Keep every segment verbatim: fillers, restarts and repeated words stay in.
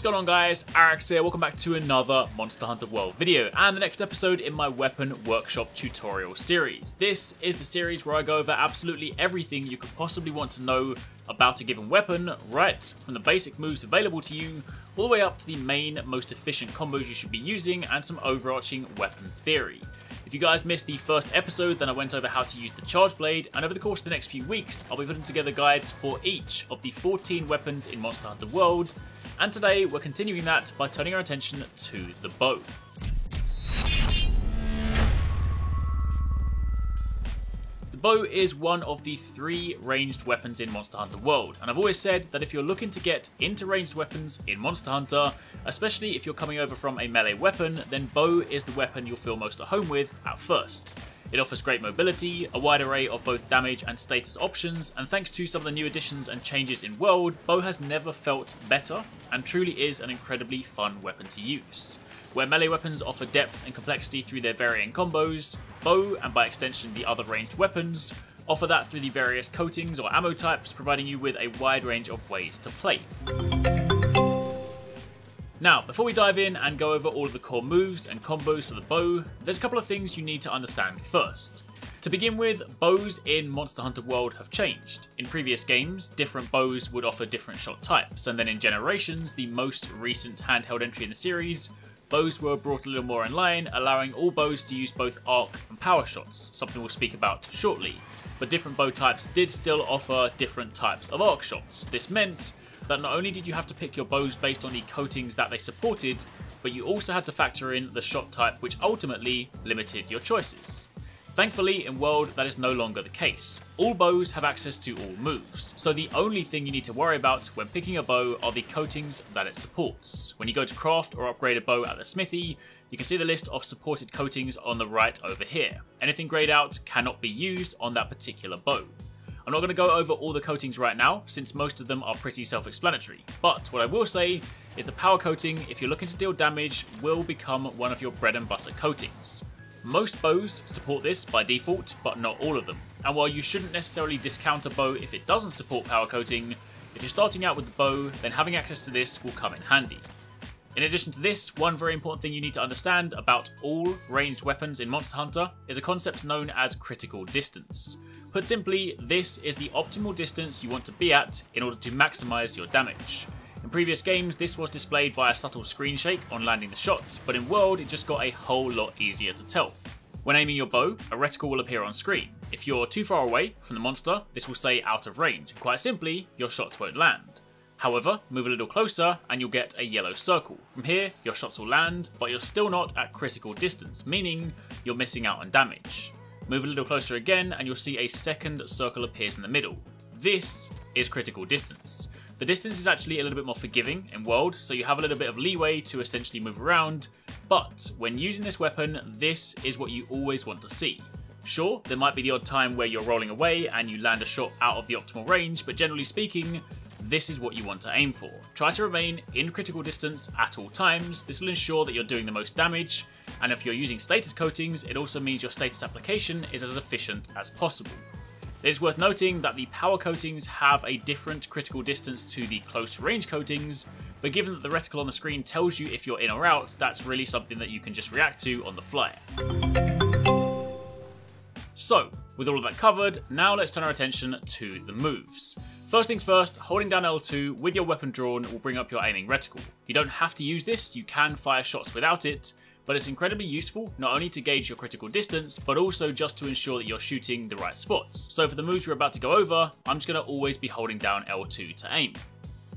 What's going on, guys? Arekkz here. Welcome back to another Monster Hunter World video and the next episode in my weapon workshop tutorial series. This is the series where I go over absolutely everything you could possibly want to know about a given weapon, right from the basic moves available to you all the way up to the main most efficient combos you should be using and some overarching weapon theory. If you guys missed the first episode, then I went over how to use the Charge Blade, and over the course of the next few weeks, I'll be putting together guides for each of the fourteen weapons in Monster Hunter World, and today we're continuing that by turning our attention to the bow. The bow is one of the three ranged weapons in Monster Hunter World, and I've always said that if you're looking to get into ranged weapons in Monster Hunter, especially if you're coming over from a melee weapon, then bow is the weapon you'll feel most at home with at first. It offers great mobility, a wide array of both damage and status options, and thanks to some of the new additions and changes in World, bow has never felt better and truly is an incredibly fun weapon to use. Where melee weapons offer depth and complexity through their varying combos, bow, and by extension the other ranged weapons, offer that through the various coatings or ammo types, providing you with a wide range of ways to play. Now, before we dive in and go over all of the core moves and combos for the bow, there's a couple of things you need to understand first. To begin with, bows in Monster Hunter World have changed. In previous games, different bows would offer different shot types, and then in Generations, the most recent handheld entry in the series, bows were brought a little more in line, allowing all bows to use both arc and power shots, something we'll speak about shortly. But different bow types did still offer different types of arc shots. This meant that not only did you have to pick your bows based on the coatings that they supported, but you also had to factor in the shot type, which ultimately limited your choices. Thankfully, in World, that is no longer the case. All bows have access to all moves, so the only thing you need to worry about when picking a bow are the coatings that it supports. When you go to craft or upgrade a bow at the smithy, you can see the list of supported coatings on the right over here. Anything greyed out cannot be used on that particular bow. I'm not going to go over all the coatings right now, since most of them are pretty self-explanatory, but what I will say is the power coating, if you're looking to deal damage, will become one of your bread and butter coatings. Most bows support this by default, but not all of them, and while you shouldn't necessarily discount a bow if it doesn't support power coating, if you're starting out with the bow, then having access to this will come in handy. In addition to this, one very important thing you need to understand about all ranged weapons in Monster Hunter is a concept known as critical distance. Put simply, this is the optimal distance you want to be at in order to maximize your damage. In previous games, this was displayed by a subtle screen shake on landing the shots, but in World, it just got a whole lot easier to tell. When aiming your bow, a reticle will appear on screen. If you're too far away from the monster, this will say out of range. Quite simply, your shots won't land. However, move a little closer and you'll get a yellow circle. From here, your shots will land, but you're still not at critical distance, meaning you're missing out on damage. Move a little closer again and you'll see a second circle appears in the middle. This is critical distance. The distance is actually a little bit more forgiving in World, so you have a little bit of leeway to essentially move around, but when using this weapon, this is what you always want to see. Sure, there might be the odd time where you're rolling away and you land a shot out of the optimal range, but generally speaking, this is what you want to aim for. Try to remain in critical distance at all times. This will ensure that you're doing the most damage, and if you're using status coatings, it also means your status application is as efficient as possible. It is worth noting that the power coatings have a different critical distance to the close range coatings, but given that the reticle on the screen tells you if you're in or out, that's really something that you can just react to on the fly. So, with all of that covered, now let's turn our attention to the moves. First things first, holding down L two with your weapon drawn will bring up your aiming reticle. You don't have to use this, you can fire shots without it, but it's incredibly useful not only to gauge your critical distance, but also just to ensure that you're shooting the right spots. So for the moves we're about to go over, I'm just going to always be holding down L two to aim.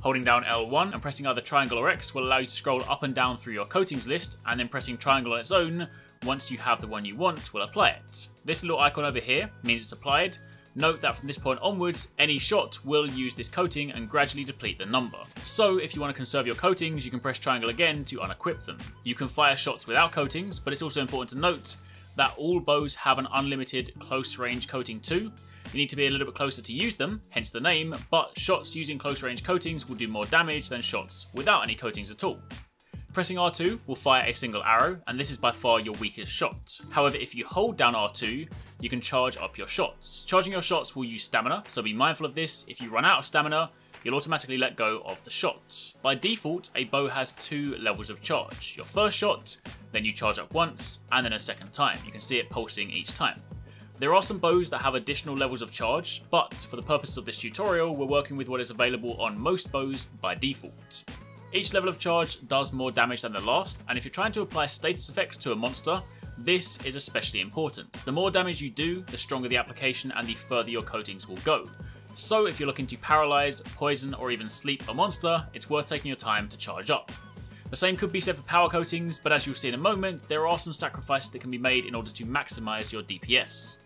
Holding down L one and pressing either triangle or X will allow you to scroll up and down through your coatings list, and then pressing triangle on its own, once you have the one you want, will apply it. This little icon over here means it's applied. Note that from this point onwards, any shot will use this coating and gradually deplete the number. So if you want to conserve your coatings, you can press triangle again to unequip them. You can fire shots without coatings, but it's also important to note that all bows have an unlimited close range coating too. You need to be a little bit closer to use them, hence the name, but shots using close range coatings will do more damage than shots without any coatings at all. Pressing R two will fire a single arrow, and this is by far your weakest shot. However, if you hold down R two, you can charge up your shots. Charging your shots will use stamina, so be mindful of this. If you run out of stamina, you'll automatically let go of the shot. By default, a bow has two levels of charge. Your first shot, then you charge up once, and then a second time. You can see it pulsing each time. There are some bows that have additional levels of charge, but for the purpose of this tutorial, we're working with what is available on most bows by default. Each level of charge does more damage than the last, and if you're trying to apply status effects to a monster, this is especially important. The more damage you do, the stronger the application and the further your coatings will go. So if you're looking to paralyze, poison, or even sleep a monster, it's worth taking your time to charge up. The same could be said for power coatings, but as you'll see in a moment, there are some sacrifices that can be made in order to maximize your D P S.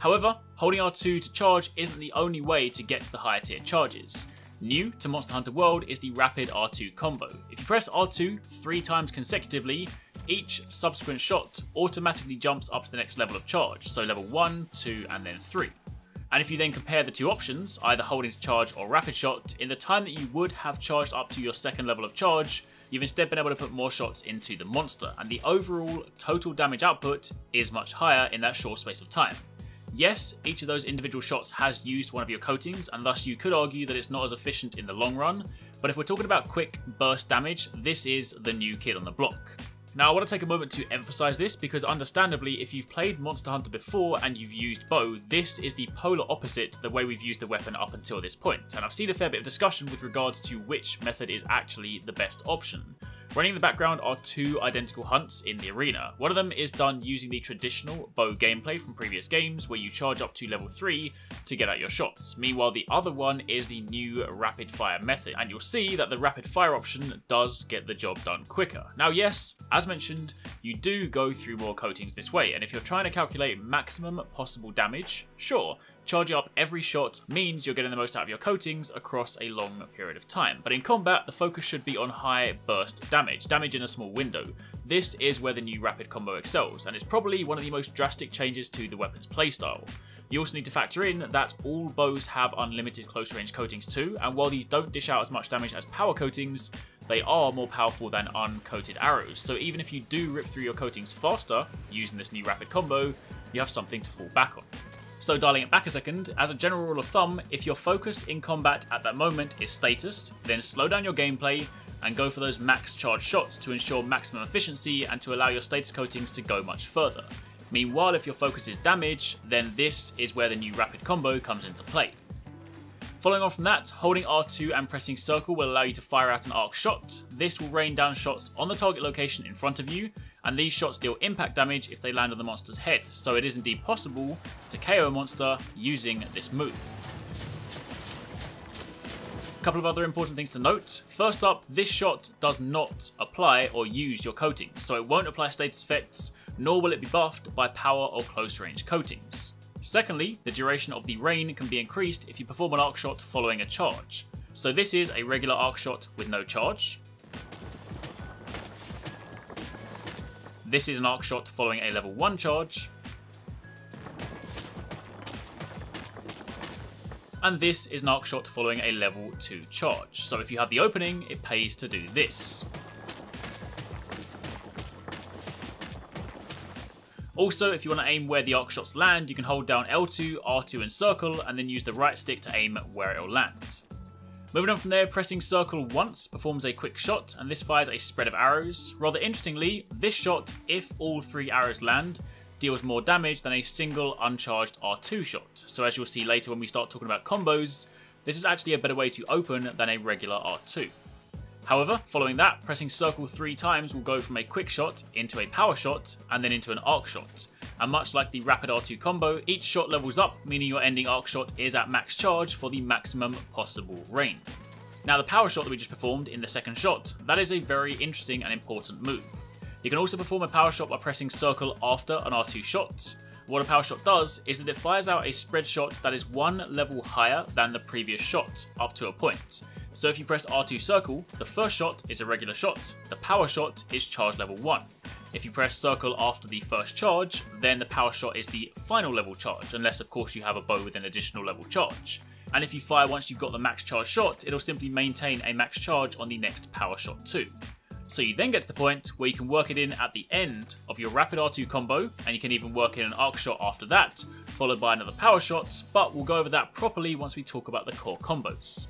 However, holding R two to charge isn't the only way to get to the higher tier charges. New to Monster Hunter World is the rapid R two combo. If you press R two three times consecutively, each subsequent shot automatically jumps up to the next level of charge, so level one, two, and then three. And if you then compare the two options, either holding to charge or rapid shot, in the time that you would have charged up to your second level of charge, you've instead been able to put more shots into the monster, and the overall total damage output is much higher in that short space of time. Yes, each of those individual shots has used one of your coatings, and thus you could argue that it's not as efficient in the long run, but if we're talking about quick burst damage, this is the new kid on the block. Now I want to take a moment to emphasize this because understandably, if you've played Monster Hunter before and you've used bow, this is the polar opposite to the way we've used the weapon up until this point, and I've seen a fair bit of discussion with regards to which method is actually the best option. Running in the background are two identical hunts in the arena. One of them is done using the traditional bow gameplay from previous games where you charge up to level three to get out your shots. Meanwhile, the other one is the new rapid fire method, and you'll see that the rapid fire option does get the job done quicker. Now yes, as mentioned, you do go through more coatings this way, and if you're trying to calculate maximum possible damage, sure, charging up every shot means you're getting the most out of your coatings across a long period of time, but in combat, the focus should be on high burst damage, damage in a small window. This is where the new rapid combo excels, and it's probably one of the most drastic changes to the weapon's playstyle. You also need to factor in that all bows have unlimited close range coatings too, and while these don't dish out as much damage as power coatings, they are more powerful than uncoated arrows, so even if you do rip through your coatings faster using this new rapid combo, you have something to fall back on. So dialing it back a second, as a general rule of thumb, if your focus in combat at that moment is status, then slow down your gameplay and go for those max charge shots to ensure maximum efficiency and to allow your status coatings to go much further. Meanwhile, if your focus is damage, then this is where the new rapid combo comes into play. Following on from that, holding R two and pressing circle will allow you to fire out an arc shot. This will rain down shots on the target location in front of you, and these shots deal impact damage if they land on the monster's head, so it is indeed possible to K O a monster using this move. A couple of other important things to note. First up, this shot does not apply or use your coatings, so it won't apply status effects, nor will it be buffed by power or close range coatings. Secondly, the duration of the rain can be increased if you perform an arc shot following a charge. So this is a regular arc shot with no charge. This is an arc shot following a level one charge. And this is an arc shot following a level two charge. So if you have the opening, it pays to do this. Also, if you want to aim where the arc shots land, you can hold down L two, R two and circle, and then use the right stick to aim where it'll land. Moving on from there, pressing circle once performs a quick shot, and this fires a spread of arrows. Rather interestingly, this shot, if all three arrows land, deals more damage than a single uncharged R two shot. So as you'll see later when we start talking about combos, this is actually a better way to open than a regular R two. However, following that, pressing circle three times will go from a quick shot into a power shot and then into an arc shot. And much like the rapid R two combo, each shot levels up, meaning your ending arc shot is at max charge for the maximum possible range. Now the power shot that we just performed in the second shot, that is a very interesting and important move. You can also perform a power shot by pressing circle after an R two shot. What a power shot does is that it fires out a spread shot that is one level higher than the previous shot, up to a point. So if you press R two circle, the first shot is a regular shot, the power shot is charge level one. If you press circle after the first charge, then the power shot is the final level charge, unless of course you have a bow with an additional level charge. And if you fire once you've got the max charge shot, it'll simply maintain a max charge on the next power shot too. So you then get to the point where you can work it in at the end of your rapid R two combo, and you can even work in an arc shot after that, followed by another power shot, but we'll go over that properly once we talk about the core combos.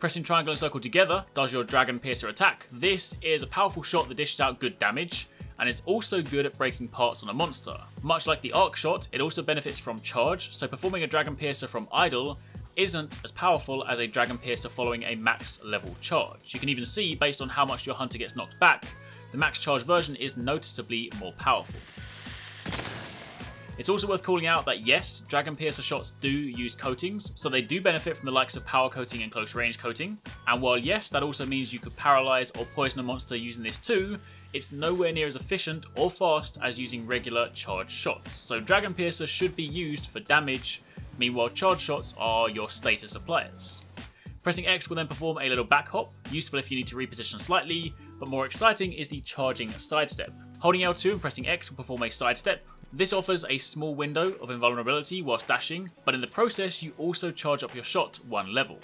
Pressing triangle and circle together does your Dragon Piercer attack. This is a powerful shot that dishes out good damage, and it's also good at breaking parts on a monster. Much like the arc shot, it also benefits from charge, so performing a Dragon Piercer from idle isn't as powerful as a Dragon Piercer following a max level charge. You can even see, based on how much your hunter gets knocked back, the max charge version is noticeably more powerful. It's also worth calling out that yes, Dragon Piercer shots do use coatings, so they do benefit from the likes of power coating and close range coating, and while yes, that also means you could paralyze or poison a monster using this too, it's nowhere near as efficient or fast as using regular charge shots, so Dragon Piercer should be used for damage, meanwhile charge shots are your status appliers. Pressing X will then perform a little back hop, useful if you need to reposition slightly, but more exciting is the charging sidestep. Holding L two and pressing X will perform a sidestep. This offers a small window of invulnerability whilst dashing, but in the process you also charge up your shot one level.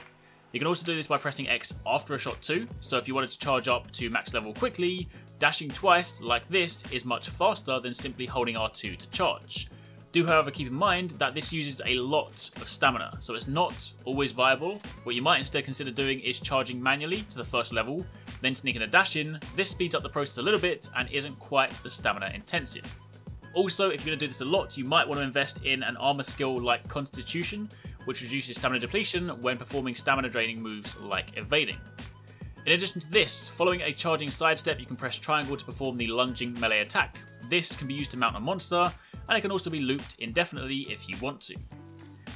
You can also do this by pressing X after a shot too, so if you wanted to charge up to max level quickly, dashing twice like this is much faster than simply holding R two to charge. Do however keep in mind that this uses a lot of stamina, so it's not always viable. What you might instead consider doing is charging manually to the first level, then sneaking a dash in. This speeds up the process a little bit and isn't quite as stamina intensive. Also, if you're going to do this a lot, you might want to invest in an armor skill like Constitution, which reduces stamina depletion when performing stamina draining moves like evading. In addition to this, following a charging sidestep, you can press triangle to perform the lunging melee attack. This can be used to mount a monster, and it can also be looped indefinitely if you want to.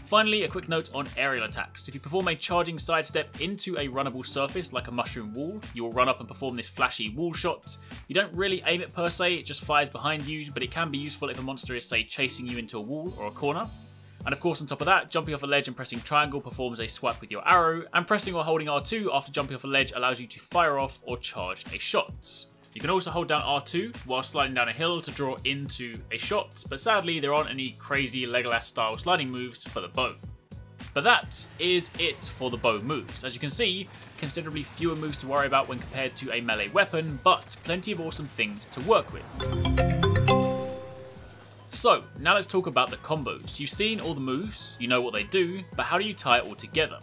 Finally, a quick note on aerial attacks. If you perform a charging sidestep into a runnable surface like a mushroom wall, you will run up and perform this flashy wall shot. You don't really aim it per se, it just fires behind you, but it can be useful if a monster is, say, chasing you into a wall or a corner. And of course, on top of that, jumping off a ledge and pressing triangle performs a swipe with your arrow, and pressing or holding R two after jumping off a ledge allows you to fire off or charge a shot. You can also hold down R two while sliding down a hill to draw into a shot, but sadly there aren't any crazy Legolas style sliding moves for the bow. But that is it for the bow moves. As you can see, considerably fewer moves to worry about when compared to a melee weapon, but plenty of awesome things to work with. So, now let's talk about the combos. You've seen all the moves, you know what they do, but how do you tie it all together?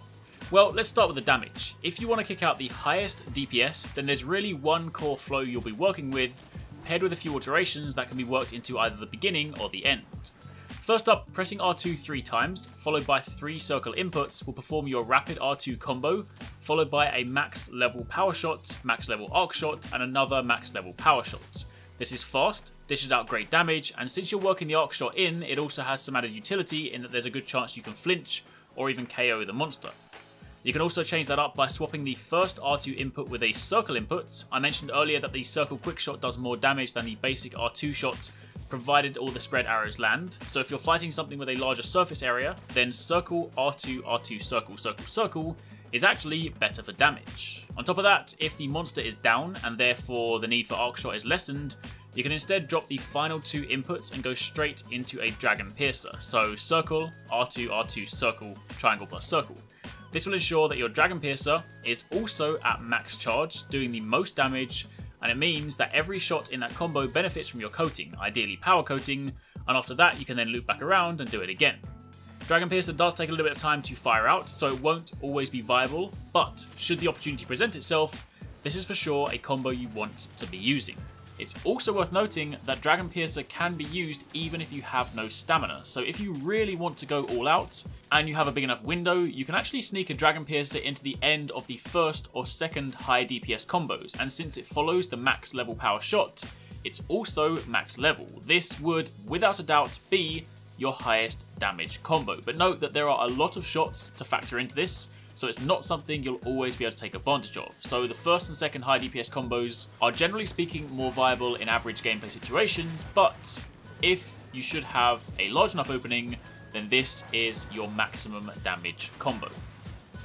Well, let's start with the damage. If you want to kick out the highest D P S, then there's really one core flow you'll be working with, paired with a few alterations that can be worked into either the beginning or the end. First up, pressing R two three times, followed by three circle inputs, will perform your rapid R two combo, followed by a max level power shot, max level arc shot, and another max level power shot. This is fast, dishes out great damage, and since you're working the arc shot in, it also has some added utility in that there's a good chance you can flinch or even K O the monster. You can also change that up by swapping the first R two input with a circle input. I mentioned earlier that the circle quick shot does more damage than the basic R two shot, provided all the spread arrows land. So if you're fighting something with a larger surface area, then circle, R two, R two, circle, circle, circle is actually better for damage. On top of that, if the monster is down and therefore the need for arc shot is lessened, you can instead drop the final two inputs and go straight into a Dragon Piercer. So circle, R two, R two, circle, triangle plus circle. This will ensure that your Dragon Piercer is also at max charge, doing the most damage, and it means that every shot in that combo benefits from your coating, ideally power coating, and after that you can then loop back around and do it again. Dragon Piercer does take a little bit of time to fire out, so it won't always be viable, but should the opportunity present itself, this is for sure a combo you want to be using. It's also worth noting that Dragon Piercer can be used even if you have no stamina, so if you really want to go all out and you have a big enough window, you can actually sneak a Dragon Piercer into the end of the first or second high D P S combos, and since it follows the max level power shot, it's also max level. This would, without a doubt, be your highest damage combo, but note that there are a lot of shots to factor into this, so it's not something you'll always be able to take advantage of. So the first and second high D P S combos are generally speaking more viable in average gameplay situations, but if you should have a large enough opening, then this is your maximum damage combo.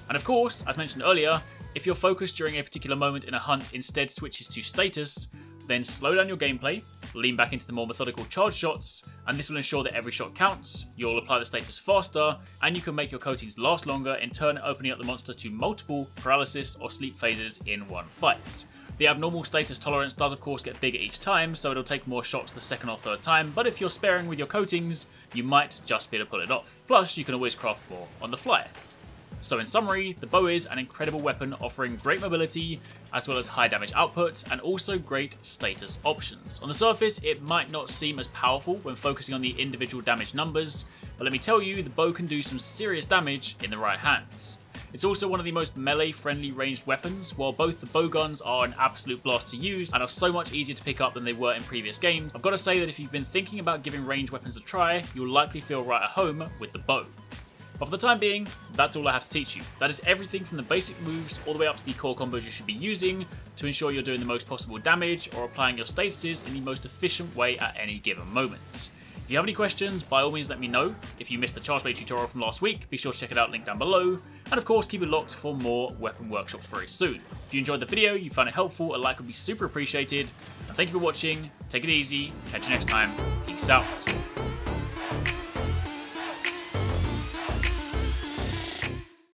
And of course, as mentioned earlier, if your focus during a particular moment in a hunt instead switches to status, then slow down your gameplay, lean back into the more methodical charge shots, and this will ensure that every shot counts, you'll apply the status faster, and you can make your coatings last longer, in turn opening up the monster to multiple paralysis or sleep phases in one fight. The abnormal status tolerance does of course get bigger each time, so it'll take more shots the second or third time, but if you're sparing with your coatings, you might just be able to pull it off. Plus, you can always craft more on the fly. So in summary, the bow is an incredible weapon offering great mobility as well as high damage output and also great status options. On the surface, it might not seem as powerful when focusing on the individual damage numbers, but let me tell you, the bow can do some serious damage in the right hands. It's also one of the most melee-friendly ranged weapons, while both the bowguns are an absolute blast to use and are so much easier to pick up than they were in previous games. I've got to say that if you've been thinking about giving ranged weapons a try, you'll likely feel right at home with the bow. But for the time being, that's all I have to teach you. That is everything from the basic moves all the way up to the core combos you should be using to ensure you're doing the most possible damage or applying your statuses in the most efficient way at any given moment. If you have any questions, by all means let me know. If you missed the Charge Blade tutorial from last week, be sure to check it out, link down below. And of course, keep it locked for more weapon workshops very soon. If you enjoyed the video, you found it helpful, a like would be super appreciated. And thank you for watching, take it easy, catch you next time, peace out.